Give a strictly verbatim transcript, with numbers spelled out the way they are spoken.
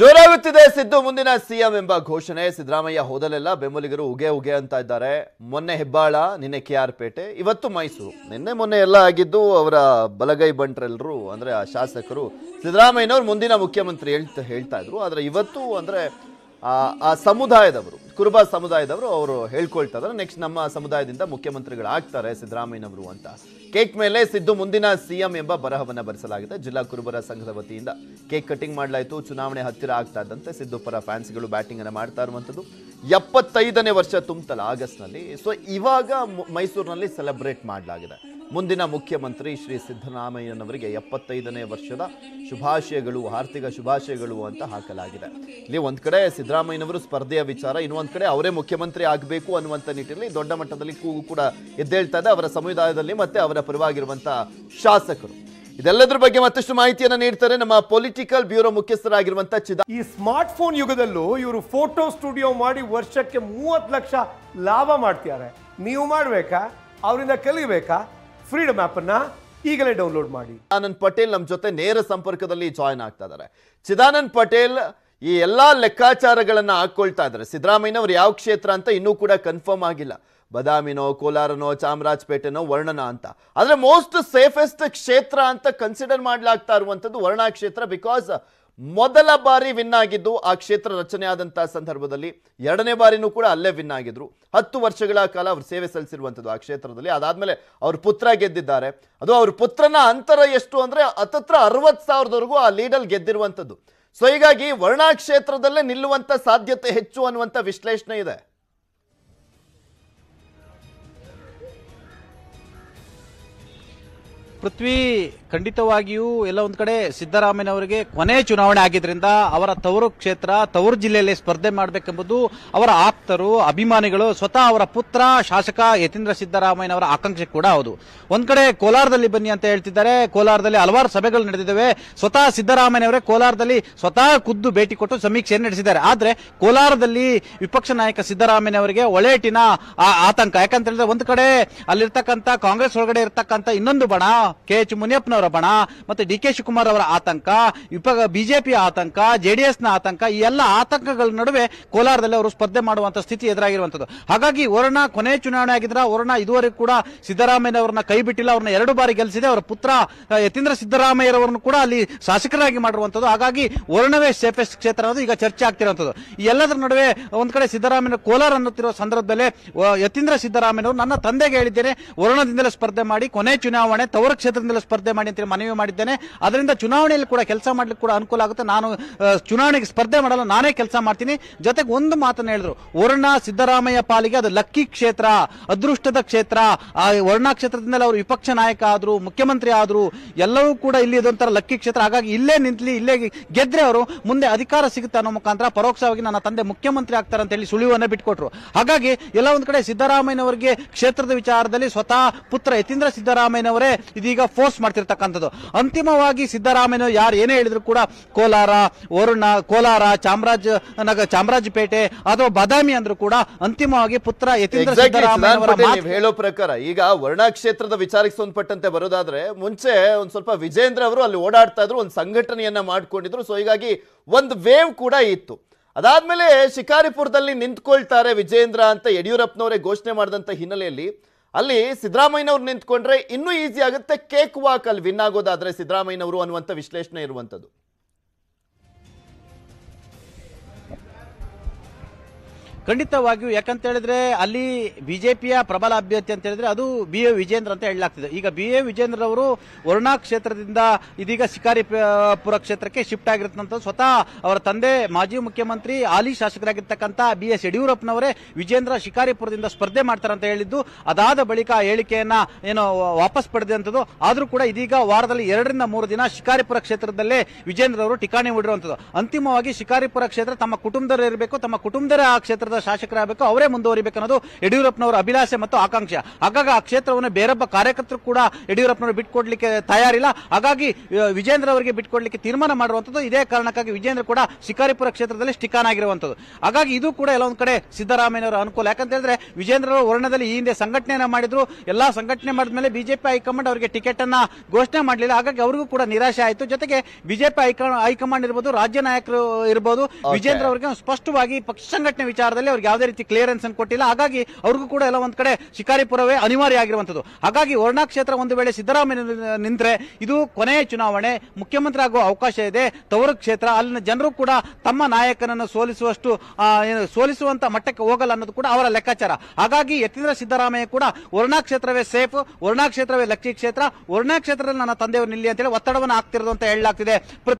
ಜೋರಾಗುತ್ತಿದೆ ಸಿದ್ದು ಮುಂದಿನ ಸಿಎಂ ಎಂಬ ಘೋಷಣೆ. ಸಿದ್ದರಾಮಯ್ಯ ಹೋದಲೆಲ್ಲ ಬೆಂಬಲಿಗರು ಉಗೆ ಉಗೆ ಅಂತ ಇದ್ದಾರೆ. ಮೊನ್ನೆ ಹೆಬ್ಬಾಳ, ನಿನ್ನೆ ಕೆಆರ್ ಪೇಟೆ, ಇವತ್ತು ಮೈಸೂರು. ನಿನ್ನೆ ಮೊನ್ನೆ ಎಲ್ಲ ಆಗಿದ್ದು ಅವರ ಬಲಗೈ ಬಂಟ್ರೆಲ್ಲರೂ ಅಂದ್ರೆ ಆ ಶಾಸಕರು ಸಿದ್ದರಾಮಯ್ಯನವರು ಮುಂದಿನ ಮುಖ್ಯಮಂತ್ರಿ ಹೇಳ್ತಾ ಹೇಳ್ತಾ ಇದ್ರು. ಆದರೆ ಇವತ್ತು ಅಂದ್ರೆ ಆ ಸಮುದಾಯದವರು, ಕುರುಬ ಸಮುದಾಯದವರು ಅವರು ಹೇಳ್ಕೊಳ್ತಾ ಇದ್ದಾರೆ ನೆಕ್ಸ್ಟ್ ನಮ್ಮ ಸಮುದಾಯದಿಂದ ಮುಖ್ಯಮಂತ್ರಿಗಳು ಆಗ್ತಾರೆ ಸಿದ್ದರಾಮಯ್ಯನವರು ಅಂತ. ಕೇಕ್ ಮೇಲೆ ಸಿದ್ದು ಮುಂದಿನ ಸಿಎಂ ಎಂಬ ಬರಹವನ್ನು ಬರೆಸಲಾಗಿದೆ. ಜಿಲ್ಲಾ ಕುರುಬರ ಸಂಘದ ವತಿಯಿಂದ ಕೇಕ್ ಕಟಿಂಗ್ ಮಾಡಲಾಯಿತು. ಚುನಾವಣೆ ಹತ್ತಿರ ಆಗ್ತಾ ಇದ್ದಂತೆ ಸಿದ್ದು ಪರ ಫ್ಯಾನ್ಸ್ಗಳು ಬ್ಯಾಟಿಂಗ್ ಅನ್ನು ಮಾಡ್ತಾ ಇರುವಂಥದ್ದು. ಎಪ್ಪತ್ತೈದನೇ ವರ್ಷ ತುಂಬುತ್ತಲ್ಲ ಆಗಸ್ಟ್ನಲ್ಲಿ. ಸೊ ಇವಾಗ ಮೈಸೂರಿನಲ್ಲಿ ಸೆಲೆಬ್ರೇಟ್ ಮಾಡಲಾಗಿದೆ. ಮುಂದಿನ ಮುಖ್ಯಮಂತ್ರಿ ಶ್ರೀ ಸಿದ್ದರಾಮಯ್ಯನವರಿಗೆ ಎಪ್ಪತ್ತೈದನೇ ವರ್ಷದ ಶುಭಾಶಯಗಳು, ಆರ್ಥಿಕ ಶುಭಾಶಯಗಳು ಅಂತ ಹಾಕಲಾಗಿದೆ. ಇಲ್ಲಿ ಒಂದು ಕಡೆ ಸಿದ್ದರಾಮಯ್ಯನವರು ಸ್ಪರ್ಧೆಯ ವಿಚಾರ, ಇನ್ನೊಂದು ಕಡೆ ಅವರೇ ಮುಖ್ಯಮಂತ್ರಿ ಆಗಬೇಕು ಅನ್ನುವಂಥ ನಿಟ್ಟಿನಲ್ಲಿ ದೊಡ್ಡ ಮಟ್ಟದಲ್ಲಿ ಕೂಗು ಕೂಡ ಎದ್ದೇಳ್ತಾ ಇದೆ ಅವರ ಸಮುದಾಯದಲ್ಲಿ ಮತ್ತೆ ಅವರ ಪರವಾಗಿರುವಂಥ ಶಾಸಕರು. ಇದೆಲ್ಲದರ ಬಗ್ಗೆ ಮತ್ತಷ್ಟು ಮಾಹಿತಿಯನ್ನು ನೀಡ್ತಾರೆ ನಮ್ಮ ಪೊಲಿಟಿಕಲ್ ಬ್ಯೂರೋ ಮುಖ್ಯಸ್ಥರಾಗಿರುವಂಥ ಚಿದಾ. ಈ ಸ್ಮಾರ್ಟ್ ಫೋನ್ ಯುಗದಲ್ಲೂ ಇವರು ಫೋಟೋ ಸ್ಟುಡಿಯೋ ಮಾಡಿ ವರ್ಷಕ್ಕೆ ಮೂವತ್ತು ಲಕ್ಷ ಲಾಭ ಮಾಡ್ತಿದ್ದಾರೆ. ನೀವು ಮಾಡಬೇಕಾ? ಅವರಿಂದ ಕಲಿಬೇಕಾ? ಫ್ರೀಡಮ್ ಆಪ್ ಅನ್ನ ಈಗಲೇ ಡೌನ್ಲೋಡ್ ಮಾಡಿ. ಚಿದಾನಂದ್ ಪಟೇಲ್ ನಮ್ಮ ಜೊತೆ ನೇರ ಸಂಪರ್ಕದಲ್ಲಿ ಜಾಯಿನ್ ಆಗ್ತಾ ಇದ್ದಾರೆ. ಚಿದಾನಂದ್ ಪಟೇಲ್, ಈ ಎಲ್ಲಾ ಲೆಕ್ಕಾಚಾರಗಳನ್ನ ಹಾಕೊಳ್ತಾ ಇದ್ದಾರೆ. ಸಿದ್ದರಾಮಯ್ಯನವರು ಯಾವ ಕ್ಷೇತ್ರ ಅಂತ ಇನ್ನೂ ಕೂಡ ಕನ್ಫರ್ಮ್ ಆಗಿಲ್ಲ. ಬದಾಮಿನೋ, ಕೋಲಾರನೋ, ಚಾಮರಾಜಪೇಟೆನೋ, ವರ್ಣನ ಅಂತ. ಆದ್ರೆ ಮೋಸ್ಟ್ ಸೇಫೆಸ್ಟ್ ಕ್ಷೇತ್ರ ಅಂತ ಕನ್ಸಿಡರ್ ಮಾಡ್ಲಾಗ್ತಾ ಇರುವಂತದ್ದು ವರ್ಣಾ ಕ್ಷೇತ್ರ. ಬಿಕಾಸ್ ಮೊದಲ ಬಾರಿ ವಿನ್ ಆಗಿದ್ದು ಆ ಕ್ಷೇತ್ರ ರಚನೆಯಾದಂತಹ ಸಂದರ್ಭದಲ್ಲಿ, ಎರಡನೇ ಬಾರಿನೂ ಕೂಡ ಅಲ್ಲೇ ವಿನ್ ಆಗಿದ್ರು. ಹತ್ತು ವರ್ಷಗಳ ಕಾಲ ಅವರು ಸೇವೆ ಸಲ್ಲಿಸಿರುವಂಥದ್ದು ಆ ಕ್ಷೇತ್ರದಲ್ಲಿ. ಅದಾದ್ಮೇಲೆ ಅವ್ರ ಪುತ್ರ ಗೆದ್ದಿದ್ದಾರೆ. ಅದು ಅವ್ರ ಪುತ್ರನ ಅಂತರ ಎಷ್ಟು ಅಂದ್ರೆ ಹತ್ತತ್ರ ಅರವತ್ ಸಾವಿರದವರೆಗೂ ಆ ಲೀಡಲ್ಲಿ ಗೆದ್ದಿರುವಂಥದ್ದು. ಸೊ ಹೀಗಾಗಿ ವರ್ಣಾ ಕ್ಷೇತ್ರದಲ್ಲೇ ನಿಲ್ಲುವಂತ ಸಾಧ್ಯತೆ ಹೆಚ್ಚು ಅನ್ನುವಂಥ ವಿಶ್ಲೇಷಣೆ ಇದೆ. ಪೃಥ್ವಿ, ಖಂಡಿತವಾಗಿಯೂ ಎಲ್ಲ ಒಂದು ಕಡೆ ಸಿದ್ದರಾಮಯ್ಯನವರಿಗೆ ಕೊನೆ ಚುನಾವಣೆ ಆಗಿದ್ದರಿಂದ ಅವರ ತವರು ಕ್ಷೇತ್ರ, ತವರು ಜಿಲ್ಲೆಯಲ್ಲಿ ಸ್ಪರ್ಧೆ ಮಾಡಬೇಕೆಂಬುದು ಅವರ ಆಪ್ತರು, ಅಭಿಮಾನಿಗಳು, ಸ್ವತಃ ಅವರ ಪುತ್ರ ಶಾಸಕ ಯತೀಂದ್ರ ಸಿದ್ದರಾಮಯ್ಯನವರ ಆಕಾಂಕ್ಷೆ ಕೂಡ ಹೌದು. ಒಂದು ಕಡೆ ಕೋಲಾರದಲ್ಲಿ ಬನ್ನಿ ಅಂತ ಹೇಳ್ತಿದ್ದಾರೆ. ಕೋಲಾರದಲ್ಲಿ ಹಲವಾರು ಸಭೆಗಳು ನಡೆದಿದ್ದಾವೆ. ಸ್ವತಃ ಸಿದ್ದರಾಮಯ್ಯನವರೇ ಕೋಲಾರದಲ್ಲಿ ಸ್ವತಃ ಖುದ್ದು ಭೇಟಿ ಕೊಟ್ಟು ಸಮೀಕ್ಷೆ ನಡೆಸಿದ್ದಾರೆ. ಆದರೆ ಕೋಲಾರದಲ್ಲಿ ವಿಪಕ್ಷ ನಾಯಕ ಸಿದ್ದರಾಮಯ್ಯನವರಿಗೆ ಒಳೇಟಿನ ಆತಂಕ. ಯಾಕಂತ ಹೇಳಿದ್ರೆ ಒಂದು ಕಡೆ ಅಲ್ಲಿರ್ತಕ್ಕಂಥ ಕಾಂಗ್ರೆಸ್ ಒಳಗಡೆ ಇರತಕ್ಕಂಥ ಇನ್ನೊಂದು ಬಣ, ಕೆ ಎಚ್ ಮುನಿಯಪ್ಪನವರ ಬಣ, ಮತ್ತೆ ಡಿ ಕೆ ಶಿವಕುಮಾರ್ ಅವರ ಆತಂಕ, ಬಿಜೆಪಿಯ ಆತಂಕ, ಜೆಡಿಎಸ್ ನ ಆತಂಕ, ಈ ಎಲ್ಲ ಆತಂಕಗಳ ನಡುವೆ ಕೋಲಾರದಲ್ಲಿ ಅವರು ಸ್ಪರ್ಧೆ ಮಾಡುವಂತಹ ಸ್ಥಿತಿ ಎದುರಾಗಿರುವಂತದ್ದು. ಹಾಗಾಗಿ ವರ್ಣ ಕೊನೆ ಚುನಾವಣೆ ಆಗಿದ್ರ ವರ್ಣ ಇದುವರೆಗೂ ಕೂಡ ಸಿದ್ದರಾಮಯ್ಯನವರನ್ನ ಕೈ ಬಿಟ್ಟಿಲ್ಲ. ಅವ್ರನ್ನ ಎರಡು ಬಾರಿ ಗೆಲ್ಲಿಸಿದೆ. ಅವರ ಪುತ್ರ ಯತೀಂದ್ರ ಸಿದ್ದರಾಮಯ್ಯರವರನ್ನು ಕೂಡ ಅಲ್ಲಿ ಶಾಸಕರಾಗಿ ಮಾಡಿರುವಂತದ್ದು. ಹಾಗಾಗಿ ವರ್ಣವೇ ಸೇಫೆಸ್ಟ್ ಕ್ಷೇತ್ರ ಅನ್ನೋದು ಈಗ ಚರ್ಚೆ ಆಗ್ತಿರುವಂತದ್ದು. ಈ ಎಲ್ಲದರ ನಡುವೆ ಒಂದ್ ಕಡೆ ಸಿದ್ದರಾಮಯ್ಯ ಕೋಲಾರ ಅನ್ನುತ್ತಿರುವ ಸಂದರ್ಭದಲ್ಲಿ ಯತೀಂದ್ರ ಸಿದ್ದರಾಮಯ್ಯನವರು, ನನ್ನ ತಂದೆಗೆ ಹೇಳಿದ್ದೇನೆ ವರ್ಣದಿಂದಲೇ ಸ್ಪರ್ಧೆ ಮಾಡಿ ಕೊನೆ ಚುನಾವಣೆ ತವರು ಕ್ಷೇತ್ರದಿಂದಲೇ ಸ್ಪರ್ಧೆ ಮಾಡಿ ಅಂತ ಮನವಿ ಮಾಡಿದ್ದೇನೆ. ಅದರಿಂದ ಚುನಾವಣೆಯಲ್ಲಿ ಕೂಡ ಕೆಲಸ ಮಾಡ್ಲಿಕ್ಕೆ ಕೂಡ ಅನುಕೂಲ ಆಗುತ್ತೆ. ನಾನು ಚುನಾವಣೆಗೆ ಸ್ಪರ್ಧೆ ಮಾಡಲ್ಲ, ನಾನೇ ಕೆಲಸ ಮಾಡ್ತೀನಿ. ಜೊತೆಗೆ ಒಂದು ಮಾತನ್ನ ಹೇಳಿದ್ರು, ವರ್ಣ ಸಿದ್ದರಾಮಯ್ಯ ಪಾಲಿಗೆ ಅದು ಲಕ್ಕಿ ಕ್ಷೇತ್ರ, ಅದೃಷ್ಟದ ಕ್ಷೇತ್ರ. ಆ ವರ್ಣ ಕ್ಷೇತ್ರದಿಂದಲೇ ಅವರು ವಿಪಕ್ಷ ನಾಯಕ ಆದ್ರು, ಮುಖ್ಯಮಂತ್ರಿ ಆದ್ರು, ಎಲ್ಲವೂ ಕೂಡ ಇಲ್ಲಿ ಇದೊಂಥರ ಲಕ್ಕಿ ಕ್ಷೇತ್ರ. ಹಾಗಾಗಿ ಇಲ್ಲೇ ನಿಂತಲಿ, ಇಲ್ಲೇ ಗೆದ್ರೆ ಅವರು ಮುಂದೆ ಅಧಿಕಾರ ಸಿಗುತ್ತೆ ಅನ್ನೋ ಮುಖಾಂತರ ಪರೋಕ್ಷವಾಗಿ ನನ್ನ ತಂದೆ ಮುಖ್ಯಮಂತ್ರಿ ಆಗ್ತಾರೆ ಅಂತ ಹೇಳಿ ಸುಳಿವನ್ನ ಬಿಟ್ಕೊಟ್ರು. ಹಾಗಾಗಿ ಎಲ್ಲ ಒಂದ್ ಕಡೆ ಸಿದ್ದರಾಮಯ್ಯನವರಿಗೆ ಕ್ಷೇತ್ರದ ವಿಚಾರದಲ್ಲಿ ಸ್ವತಃ ಪುತ್ರ ಯತೀಂದ್ರ ಸಿದ್ದರಾಮಯ್ಯನವರೇ ಇದೀಗ ಫೋರ್ಸ್ ಮಾಡ್ತಿರ್ತಕ್ಕಂಥದ್ದು. ಅಂತಿಮವಾಗಿ ಸಿದ್ದರಾಮಯ್ಯ ಯಾರು ಏನೇ ಹೇಳಿದ್ರು ಕೂಡ ಕೋಲಾರ, ವರುಣ, ಕೋಲಾರ, ಚಾಮರಾಜ ನಗರ, ಚಾಮರಾಜಪೇಟೆ ಅಥವಾ ಬದಾಮಿ ಅಂದ್ರೂ ಕೂಡ ಅಂತಿಮವಾಗಿ ಪುತ್ರ ಯತೀಂದ್ರ ಸಿದ್ದರಾಮಯ್ಯ ಹೇಳೋ ಪ್ರಕಾರ ಈಗ ವರ್ಣ ಕ್ಷೇತ್ರದ ವಿಚಾರಕ್ಕೆ ಸಂಬಂಧಪಟ್ಟಂತೆ ಬರೋದಾದ್ರೆ, ಮುಂಚೆ ಒಂದ್ ಸ್ವಲ್ಪ ವಿಜಯೇಂದ್ರ ಅವರು ಅಲ್ಲಿ ಓಡಾಡ್ತಾ ಇದ್ರು, ಒಂದು ಸಂಘಟನೆಯನ್ನ ಮಾಡ್ಕೊಂಡಿದ್ರು. ಸೊ ಹೀಗಾಗಿ ಒಂದು ವೇವ್ ಕೂಡ ಇತ್ತು. ಅದಾದ್ಮೇಲೆ ಶಿಕಾರಿಪುರದಲ್ಲಿ ನಿಂತ್ಕೊಳ್ತಾರೆ ವಿಜಯೇಂದ್ರ ಅಂತ ಯಡಿಯೂರಪ್ಪನವರೇ ಘೋಷಣೆ ಮಾಡಿದಂತ ಹಿನ್ನೆಲೆಯಲ್ಲಿ ಅಲ್ಲಿ ಸಿದ್ದರಾಮಯ್ಯನವ್ರು ನಿಂತ್ಕೊಂಡ್ರೆ ಇನ್ನೂ ಈಸಿ ಆಗುತ್ತೆ ಕೇಕ್ ವಾಕ್ ಅಲ್ಲಿ ವಿನ್ ಆಗೋದಾದ್ರೆ ಸಿದ್ದರಾಮಯ್ಯನವರು ಅನ್ನುವಂಥ ವಿಶ್ಲೇಷಣೆ ಇರುವಂಥದ್ದು. ಖಂಡಿತವಾಗಿಯೂ. ಯಾಕಂತ ಹೇಳಿದ್ರೆ ಅಲ್ಲಿ ಬಿಜೆಪಿಯ ಪ್ರಬಲ ಅಭ್ಯರ್ಥಿ ಅಂತ ಹೇಳಿದ್ರೆ ಅದು ಬಿ ಎ ವಿಜಯೇಂದ್ರ ಅಂತ ಹೇಳಲಾಗ್ತಿದೆ. ಈಗ ಬಿ ಎ ವಿಜಯೇಂದ್ರ ಅವರು ವರ್ಣಾ ಕ್ಷೇತ್ರದಿಂದ ಇದೀಗ ಶಿಕಾರಿಪುರ ಕ್ಷೇತ್ರಕ್ಕೆ ಶಿಫ್ಟ್ ಆಗಿರತಕ್ಕಂಥ, ಸ್ವತಃ ಅವರ ತಂದೆ ಮಾಜಿ ಮುಖ್ಯಮಂತ್ರಿ ಹಾಲಿ ಶಾಸಕರಾಗಿರ್ತಕ್ಕಂಥ ಬಿ ಎಸ್ ಯಡಿಯೂರಪ್ಪನವರೇ ವಿಜಯೇಂದ್ರ ಶಿಕಾರಿಪುರದಿಂದ ಸ್ಪರ್ಧೆ ಮಾಡ್ತಾರೆ ಅಂತ ಹೇಳಿದ್ದು. ಅದಾದ ಬಳಿಕ ಆ ಹೇಳಿಕೆಯನ್ನ ಏನೋ ವಾಪಸ್ ಪಡೆದಂಥದ್ದು. ಆದರೂ ಕೂಡ ಇದೀಗ ವಾರದಲ್ಲಿ ಎರಡರಿಂದ ಮೂರು ದಿನ ಶಿಕಾರಿಪುರ ಕ್ಷೇತ್ರದಲ್ಲೇ ವಿಜಯೇಂದ್ರ ಅವರು ಠಿಕಾಣಿ ಹೂಡಿರುವಂಥದ್ದು. ಅಂತಿಮವಾಗಿ ಶಿಕಾರಿಪುರ ಕ್ಷೇತ್ರ ತಮ್ಮ ಕುಟುಂಬದವರೇ ಇರಬೇಕು, ತಮ್ಮ ಕುಟುಂಬದವರೇ ಆ ಕ್ಷೇತ್ರದ ಕ್ಷೇತ್ರದ ಶಾಸಕರಾಗಬೇಕು, ಅವರೇ ಮುಂದುವರಿಬೇಕು ಅನ್ನೋದು ಯಡಿಯೂರಪ್ಪನವರ ಅಭಿಲಾಷೆ ಮತ್ತು ಆಕಾಂಕ್ಷೆ. ಹಾಗಾಗಿ ಆ ಕ್ಷೇತ್ರವನ್ನು ಬೇರೊಬ್ಬ ಕಾರ್ಯಕರ್ತರು ಕೂಡ ಯಡಿಯೂರಪ್ಪನವರು ಬಿಟ್ಕೊಡ್ಲಿಕ್ಕೆ ತಯಾರಿಲ್ಲ. ಹಾಗಾಗಿ ವಿಜಯೇಂದ್ರ ಅವರಿಗೆ ಬಿಟ್ಕೊಡ್ಲಿಕ್ಕೆ ತೀರ್ಮಾನ ಮಾಡಿರುವಂತದ್ದು ಇದೇ ಕಾರಣಕ್ಕಾಗಿ ವಿಜಯೇಂದ್ರ ಕೂಡ ಶಿಕಾರಿಪುರ ಕ್ಷೇತ್ರದಲ್ಲಿ ಸ್ಟಿಕಾನ್ ಆಗಿರುವಂತದ್ದು. ಹಾಗಾಗಿ ಇದು ಕೂಡ ಎಲ್ಲೊಂದು ಕಡೆ ಸಿದ್ದರಾಮಯ್ಯನವರ ಅನುಕೂಲ. ಯಾಕಂತ ಹೇಳಿದ್ರೆ ವಿಜಯೇಂದ್ರ ಅವರ ವರ್ಣದಲ್ಲಿ ಈ ಹಿಂದೆ ಸಂಘಟನೆಯನ್ನ ಮಾಡಿದ್ರು, ಎಲ್ಲಾ ಸಂಘಟನೆ ಮಾಡಿದ ಮೇಲೆ ಬಿಜೆಪಿ ಹೈಕಮಾಂಡ್ ಅವರಿಗೆ ಟಿಕೆಟ್ ಅನ್ನ ಘೋಷಣೆ ಮಾಡಲಿಲ್ಲ. ಹಾಗಾಗಿ ಅವರಿಗೂ ಕೂಡ ನಿರಾಶೆ ಆಯಿತು. ಜೊತೆಗೆ ಬಿಜೆಪಿ ಹೈಕಮಾಂಡ್ ಇರಬಹುದು, ರಾಜ್ಯ ನಾಯಕರು ಇರಬಹುದು, ವಿಜಯೇಂದ್ರ ಅವರಿಗೆ ಸ್ಪಷ್ಟವಾಗಿ ಪಕ್ಷ ಸಂಘಟನೆ ವಿಚಾರದಲ್ಲಿ ಅವ್ರಿಗೆ ಯಾವುದೇ ರೀತಿ ಕ್ಲಿಯರೆನ್ಸ್ ಅನ್ನು ಕೊಟ್ಟಿಲ್ಲ. ಹಾಗಾಗಿ ಅವ್ರಿಗೂ ಕೂಡ ಎಲ್ಲ ಒಂದ್ ಕಡೆ ಶಿಕಾರಿಪುರವೇ ಅನಿವಾರ್ಯ ಆಗಿರುವಂತದ್ದು. ಹಾಗಾಗಿ ವರ್ಣಾ ಕ್ಷೇತ್ರ ಒಂದು ವೇಳೆ ಸಿದ್ದರಾಮಯ್ಯ ನಿಂತ್ರೆ ಇದು ಕೊನೆಯ ಚುನಾವಣೆ, ಮುಖ್ಯಮಂತ್ರಿ ಆಗುವ ಅವಕಾಶ ಇದೆ. ತವರು ಕ್ಷೇತ್ರ ಅಲ್ಲಿನ ಜನರು ಕೂಡ ತಮ್ಮ ನಾಯಕನನ್ನು ಸೋಲಿಸುವಷ್ಟು ಸೋಲಿಸುವಂತ ಮಟ್ಟಕ್ಕೆ ಹೋಗಲ್ಲ ಅನ್ನೋದು ಕೂಡ ಅವರ ಲೆಕ್ಕಾಚಾರ. ಹಾಗಾಗಿ ಯತೀಂದ್ರ ಸಿದ್ದರಾಮಯ್ಯ ಕೂಡ ವರ್ಣಾ ಕ್ಷೇತ್ರವೇ ಸೇಫ್, ವರ್ಣಾ ಕ್ಷೇತ್ರವೇ ಲಕ್ಕಿ ಕ್ಷೇತ್ರ, ವರ್ಣಾ ಕ್ಷೇತ್ರದಲ್ಲಿ ನನ್ನ ತಂದೆಯವರು ನಿಲ್ಲಿ ಅಂತ ಹೇಳಿ ಒತ್ತಡವನ್ನು ಹಾಕ್ತಿರೋದು ಅಂತ ಹೇಳಲಾಗ್ತಿದೆ.